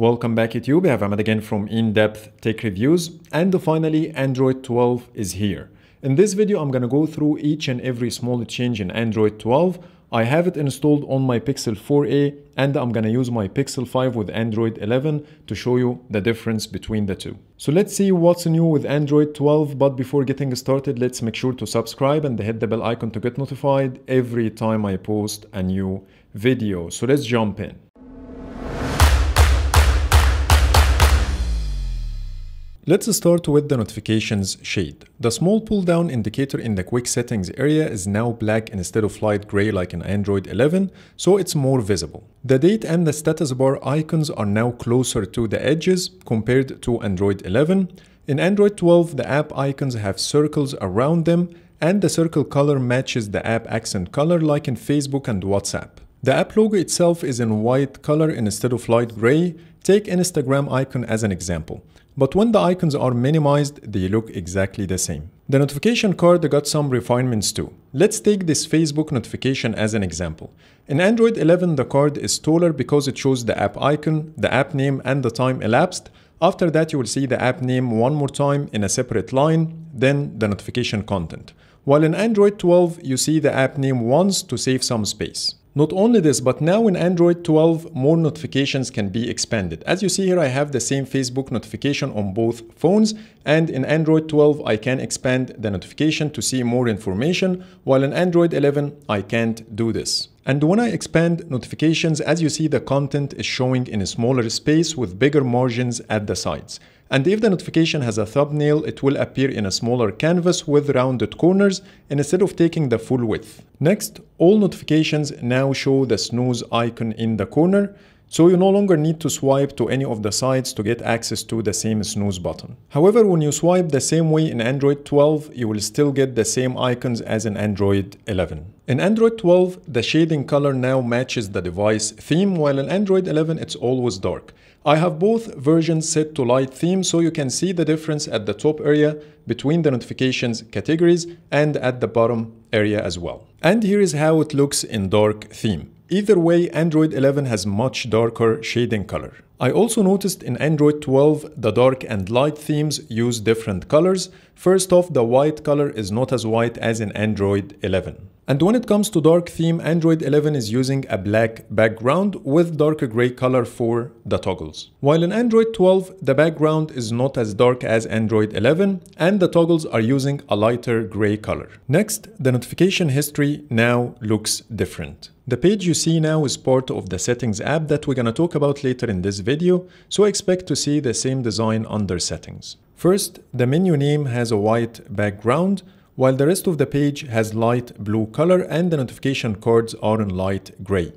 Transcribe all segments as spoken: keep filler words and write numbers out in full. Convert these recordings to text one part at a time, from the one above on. Welcome back YouTube, I have Ahmed again from In Depth Tech Reviews, and finally Android twelve is here. In this video I'm gonna go through each and every small change in Android twelve. I have it installed on my Pixel four A and I'm gonna use my Pixel five with Android eleven to show you the difference between the two. So let's see what's new with Android twelve, but before getting started let's make sure to subscribe and hit the bell icon to get notified every time I post a new video. So let's jump in. Let's start with the notifications shade. The small pull-down indicator in the quick settings area is now black instead of light gray like in Android eleven, so it's more visible. The date and the status bar icons are now closer to the edges compared to Android eleven. In Android twelve, the app icons have circles around them, and the circle color matches the app accent color like in Facebook and WhatsApp. The app logo itself is in white color instead of light gray. Take Instagram icon as an example. But when the icons are minimized, they look exactly the same. The notification card got some refinements too. Let's take this Facebook notification as an example. In Android eleven, the card is taller because it shows the app icon, the app name, and the time elapsed. After that, you will see the app name one more time in a separate line, then the notification content. While in Android twelve, you see the app name once to save some space. Not only this, but now in Android twelve, more notifications can be expanded. As you see here, I have the same Facebook notification on both phones, and in Android twelve, I can expand the notification to see more information, while in Android eleven, I can't do this. And when I expand notifications, as you see, the content is showing in a smaller space with bigger margins at the sides. And if the notification has a thumbnail, it will appear in a smaller canvas with rounded corners instead of taking the full width. Next, all notifications now show the snooze icon in the corner, so you no longer need to swipe to any of the sides to get access to the same snooze button. However, when you swipe the same way in Android twelve, you will still get the same icons as in Android eleven. In Android twelve, the shading color now matches the device theme, while in Android eleven, it's always dark. I have both versions set to light theme, so you can see the difference at the top area between the notifications categories and at the bottom area as well. And here is how it looks in dark theme. Either way, Android eleven has much darker shading color. I also noticed in Android twelve, the dark and light themes use different colors. First off, the white color is not as white as in Android eleven. And when it comes to dark theme, Android eleven is using a black background with darker gray color for the toggles. While in Android twelve, the background is not as dark as Android eleven, and the toggles are using a lighter gray color. Next, the notification history now looks different. The page you see now is part of the Settings app that we're gonna talk about later in this video, so expect to see the same design under Settings. First, the menu name has a white background, while the rest of the page has light blue color and the notification cards are in light gray.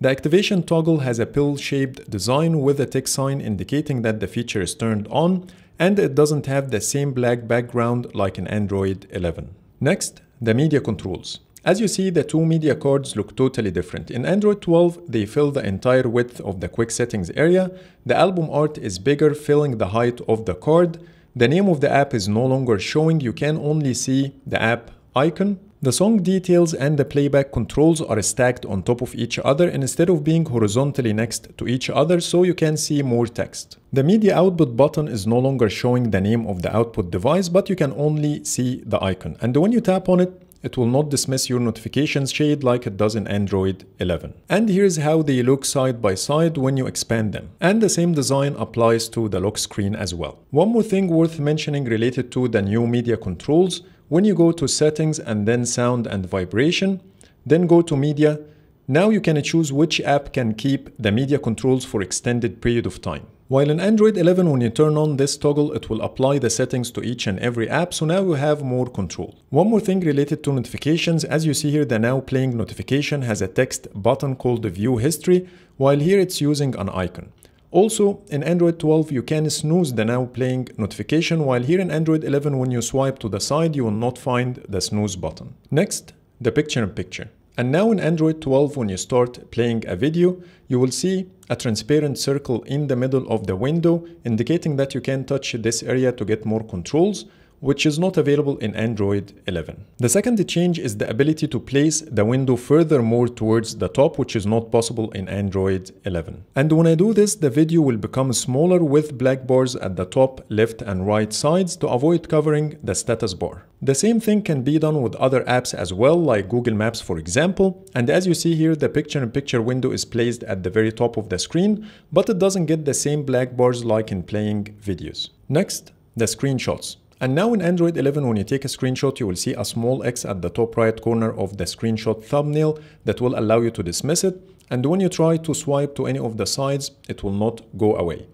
The activation toggle has a pill-shaped design with a tick sign indicating that the feature is turned on, and it doesn't have the same black background like in Android eleven. Next, the media controls. As you see, the two media cards look totally different. In Android twelve, they fill the entire width of the quick settings area. The album art is bigger, filling the height of the card. The name of the app is no longer showing, you can only see the app icon. The song details and the playback controls are stacked on top of each other instead of being horizontally next to each other, so you can see more text. The media output button is no longer showing the name of the output device, but you can only see the icon. And when you tap on it, it will not dismiss your notifications shade like it does in Android eleven. And here's how they look side by side when you expand them. And the same design applies to the lock screen as well. One more thing worth mentioning related to the new media controls. When you go to Settings and then Sound and Vibration, then go to Media, now you can choose which app can keep the media controls for extended period of time. While in Android eleven, when you turn on this toggle, it will apply the settings to each and every app, so now you have more control. One more thing related to notifications, as you see here, the now playing notification has a text button called the view history, while here it's using an icon. Also, in Android twelve, you can snooze the now playing notification, while here in Android eleven, when you swipe to the side, you will not find the snooze button. Next, the picture in picture. And now in Android twelve, when you start playing a video, you will see a transparent circle in the middle of the window indicating that you can touch this area to get more controls. which is not available in Android eleven. The second change is the ability to place the window further more towards the top, which is not possible in Android eleven. And when I do this, the video will become smaller with black bars at the top, left and right sides to avoid covering the status bar. The same thing can be done with other apps as well, like Google Maps for example, and as you see here, the picture-in-picture window is placed at the very top of the screen, but it doesn't get the same black bars like in playing videos. Next, the screenshots. And now in Android eleven, when you take a screenshot, you will see a small X at the top right corner of the screenshot thumbnail that will allow you to dismiss it, and when you try to swipe to any of the sides, it will not go away.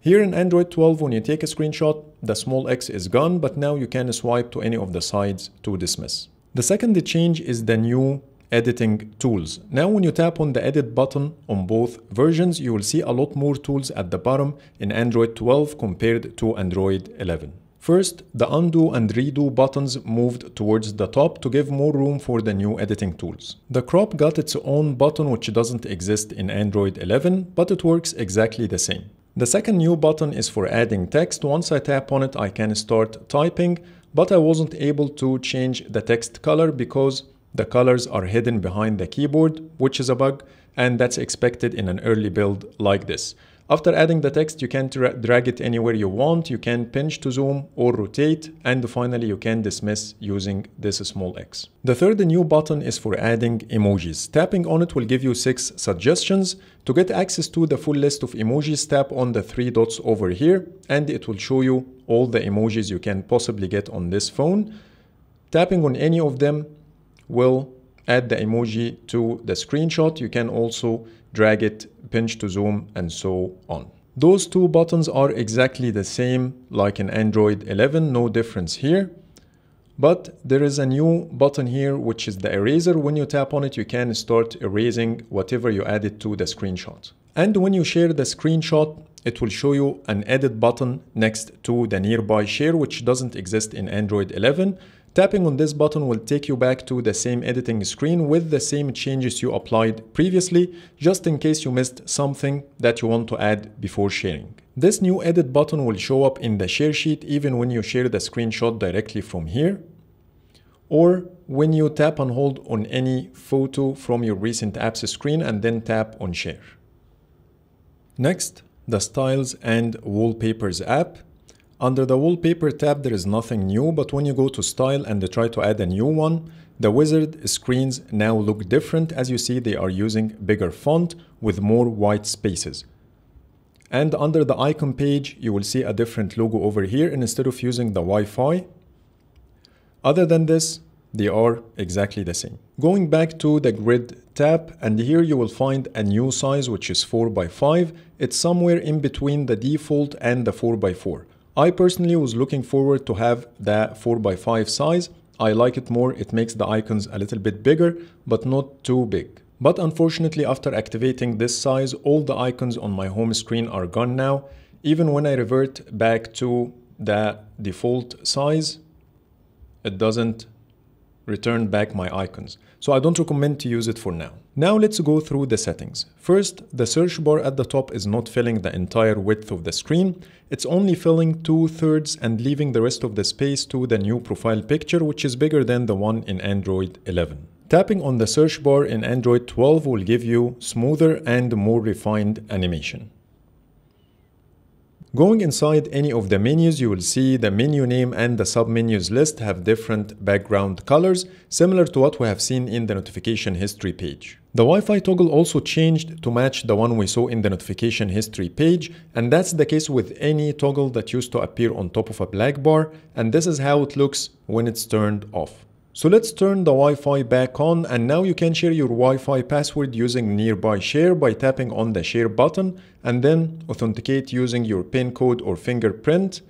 Here in Android twelve, when you take a screenshot, the small X is gone, but now you can swipe to any of the sides to dismiss. The second change is the new editing tools. Now when you tap on the edit button on both versions, you will see a lot more tools at the bottom in Android twelve compared to Android eleven. First, the undo and redo buttons moved towards the top to give more room for the new editing tools. The crop got its own button which doesn't exist in Android eleven, but it works exactly the same. The second new button is for adding text. Once I tap on it, I can start typing, but I wasn't able to change the text color because the colors are hidden behind the keyboard, which is a bug, and that's expected in an early build like this. After adding the text, you can drag it anywhere you want, you can pinch to zoom or rotate, and finally you can dismiss using this small X. The third new button is for adding emojis. Tapping on it will give you six suggestions. To get access to the full list of emojis, tap on the three dots over here, and it will show you all the emojis you can possibly get on this phone. Tapping on any of them will add the emoji to the screenshot. You can also drag it, pinch to zoom, and so on. Those two buttons are exactly the same like in Android eleven, no difference here. But there is a new button here which is the eraser. When you tap on it, you can start erasing whatever you added to the screenshot. And when you share the screenshot, it will show you an edit button next to the nearby share, which doesn't exist in Android eleven. Tapping on this button will take you back to the same editing screen with the same changes you applied previously, just in case you missed something that you want to add before sharing. This new edit button will show up in the share sheet even when you share the screenshot directly from here, or when you tap and hold on any photo from your recent apps screen and then tap on share. Next, the Styles and Wallpapers app. Under the Wallpaper tab, there is nothing new, but when you go to Style and try to add a new one, the wizard screens now look different. As you see, they are using bigger font with more white spaces. And under the icon page, you will see a different logo over here, and instead of using the Wi-Fi. Other than this, they are exactly the same. Going back to the Grid tab, and here you will find a new size, which is four by five. It's somewhere in between the default and the four by four. I personally was looking forward to have the four by five size. I like it more, it makes the icons a little bit bigger, but not too big. But unfortunately, after activating this size, all the icons on my home screen are gone now. Even when I revert back to the default size, it doesn't return back my icons. So I don't recommend to use it for now. Now let's go through the settings. First, the search bar at the top is not filling the entire width of the screen. It's only filling two-thirds and leaving the rest of the space to the new profile picture, which is bigger than the one in Android eleven. Tapping on the search bar in Android twelve will give you smoother and more refined animation. Going inside any of the menus, you will see the menu name and the submenus list have different background colors, similar to what we have seen in the notification history page. The Wi-Fi toggle also changed to match the one we saw in the notification history page, and that's the case with any toggle that used to appear on top of a black bar, and this is how it looks when it's turned off. So let's turn the Wi-Fi back on, and now you can share your Wi-Fi password using nearby share by tapping on the share button and then authenticate using your PIN code or fingerprint,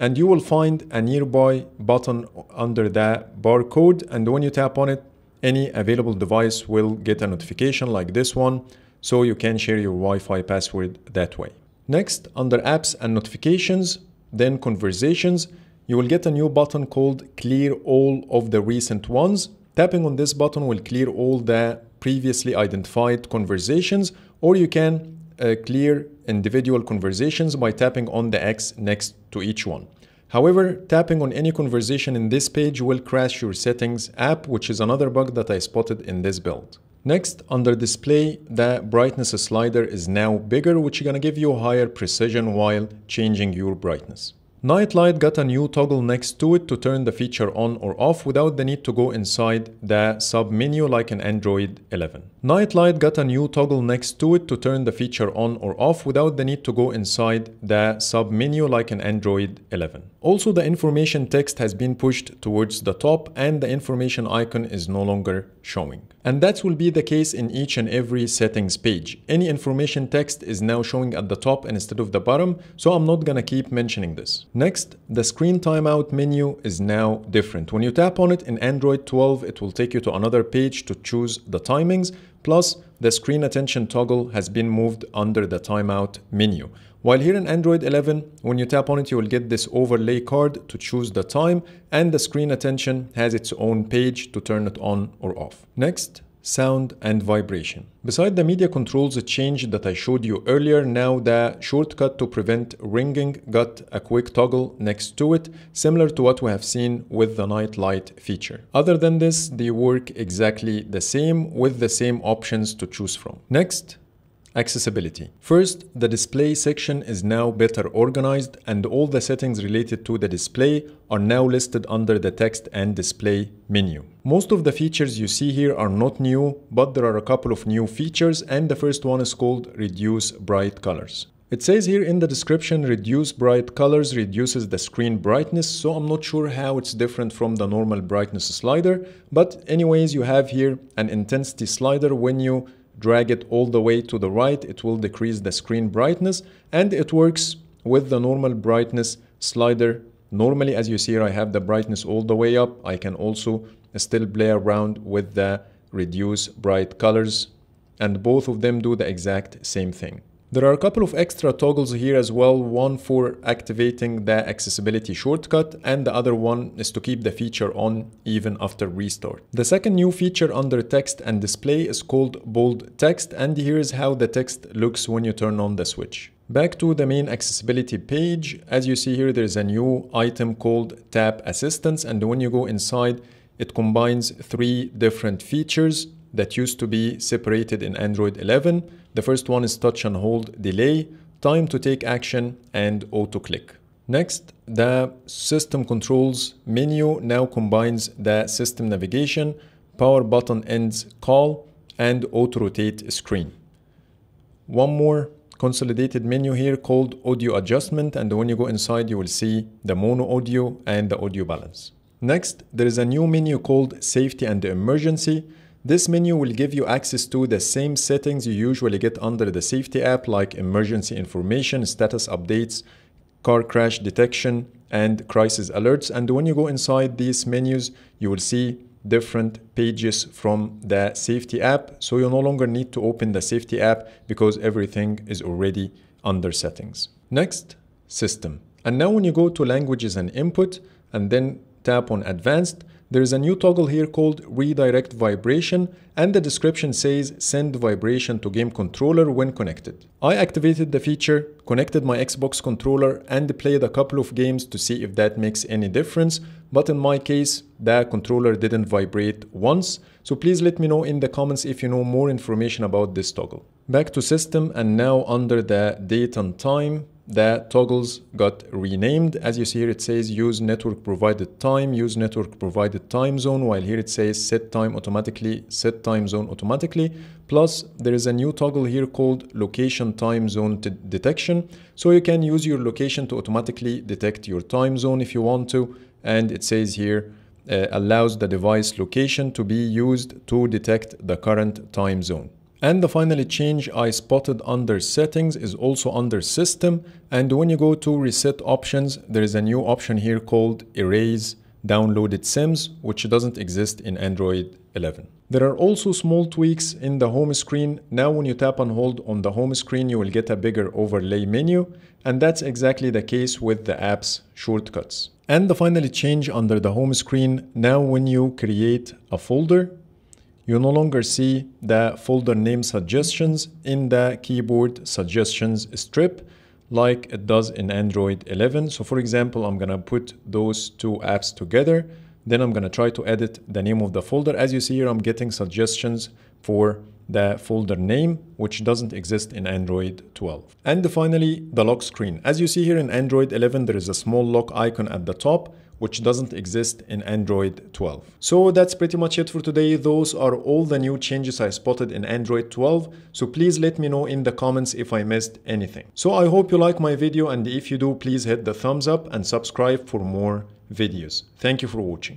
and you will find a nearby button under the barcode, and when you tap on it, any available device will get a notification like this one, so you can share your Wi-Fi password that way. Next, under apps and notifications, then conversations, you will get a new button called Clear All of the Recent Ones. Tapping on this button will clear all the previously identified conversations, or you can uh, clear individual conversations by tapping on the X next to each one. However, tapping on any conversation in this page will crash your settings app, which is another bug that I spotted in this build. Next, under display, the brightness slider is now bigger, which is gonna give you higher precision while changing your brightness. Nightlight got a new toggle next to it to turn the feature on or off without the need to go inside the sub menu like in Android eleven. Nightlight got a new toggle next to it to turn the feature on or off without the need to go inside the sub menu like in Android eleven. Also, the information text has been pushed towards the top and the information icon is no longer showing. And that will be the case in each and every settings page. Any information text is now showing at the top instead of the bottom, so I'm not gonna keep mentioning this. Next, the screen timeout menu is now different. When you tap on it in Android twelve, it will take you to another page to choose the timings. Plus, the screen attention toggle has been moved under the timeout menu. While here in Android eleven, when you tap on it, you will get this overlay card to choose the time, and the screen attention has its own page to turn it on or off. Next, sound and vibration. Beside the media controls change that I showed you earlier, now the shortcut to prevent ringing got a quick toggle next to it, similar to what we have seen with the night light feature. Other than this, they work exactly the same with the same options to choose from. Next, accessibility. First, the display section is now better organized and all the settings related to the display are now listed under the text and display menu. Most of the features you see here are not new, but there are a couple of new features, and the first one is called Reduce Bright Colors. It says here in the description, reduce bright colors reduces the screen brightness, so I'm not sure how it's different from the normal brightness slider, but anyways, you have here an intensity slider. When you drag it all the way to the right, it will decrease the screen brightness, and it works with the normal brightness slider. Normally, as you see here, I have the brightness all the way up. I can also still play around with the reduce bright colors, and both of them do the exact same thing. There are a couple of extra toggles here as well, one for activating the accessibility shortcut, and the other one is to keep the feature on even after restart. The second new feature under text and display is called bold text, and here is how the text looks when you turn on the switch. Back to the main accessibility page, as you see here, there's a new item called Tap Assistance, and when you go inside, it combines three different features that used to be separated in Android eleven. The first one is touch and hold delay, time to take action, and auto click. Next, the system controls menu now combines the system navigation, power button ends call, and auto rotate screen. One more consolidated menu here called audio adjustment, and when you go inside, you will see the mono audio and the audio balance. Next, there is a new menu called safety and emergency. This menu will give you access to the same settings you usually get under the safety app, like emergency information, status updates, car crash detection, and crisis alerts. And when you go inside these menus, you will see different pages from the safety app. So you no longer need to open the safety app because everything is already under settings. Next, system. And now when you go to languages and input and then tap on advanced, there is a new toggle here called redirect vibration, and the description says send vibration to game controller when connected. I activated the feature, connected my Xbox controller, and played a couple of games to see if that makes any difference, but in my case the controller didn't vibrate once, so please let me know in the comments if you know more information about this toggle. Back to system, and now under the date and time, the toggles got renamed. As you see here, it says use network provided time, use network provided time zone, while here it says set time automatically, set time zone automatically. Plus, there is a new toggle here called location time zone detection, so you can use your location to automatically detect your time zone if you want to, and it says here uh, allows the device location to be used to detect the current time zone. And the final change I spotted under settings is also under system, and when you go to reset options, there is a new option here called erase downloaded sims, which doesn't exist in Android eleven. There are also small tweaks in the home screen. Now when you tap and hold on the home screen, you will get a bigger overlay menu, and that's exactly the case with the app's shortcuts. And the final change under the home screen, now when you create a folder, you no longer see the folder name suggestions in the keyboard suggestions strip. like it does in Android eleven. So for example, I'm gonna put those two apps together. Then I'm gonna try to edit the name of the folder. As you see here, I'm getting suggestions for the folder name, which doesn't exist in Android twelve. And finally, the lock screen. As you see here in Android eleven, there is a small lock icon at the top, which doesn't exist in Android twelve. So that's pretty much it for today. Those are all the new changes I spotted in Android twelve. So please let me know in the comments if I missed anything. So I hope you like my video, and if you do, please hit the thumbs up and subscribe for more videos. Thank you for watching.